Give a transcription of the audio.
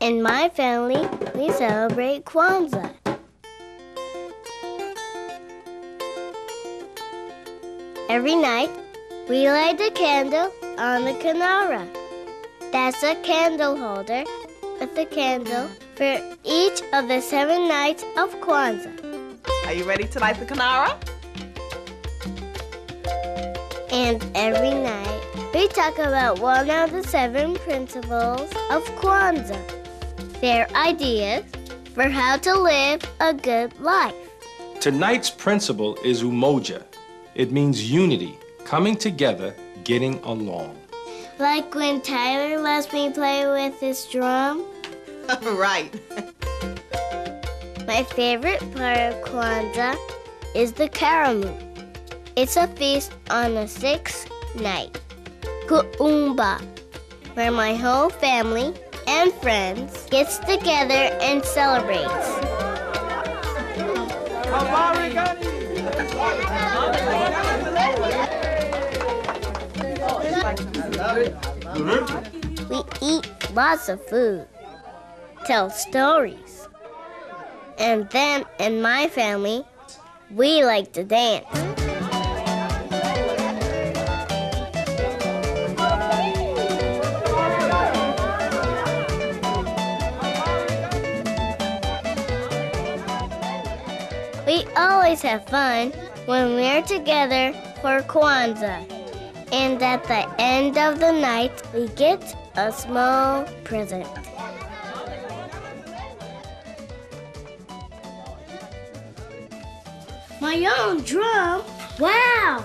In my family, we celebrate Kwanzaa. Every night, we light a candle on the kinara. That's a candle holder with a candle for each of the 7 nights of Kwanzaa. Are you ready to light the kinara? And every night, we talk about one of the 7 principles of Kwanzaa. Their ideas for how to live a good life. Tonight's principle is umoja. It means unity, coming together, getting along. Like when Tyler lets me play with his drum. Right. My favorite part of Kwanzaa is the karamu. It's a feast on the 6th night, Kuumba, where my whole family and friends gets together and celebrates. We eat lots of food, tell stories, and then in my family, we like to dance. We always have fun when we're together for Kwanzaa. And at the end of the night, we get a small present. My own drum? Wow!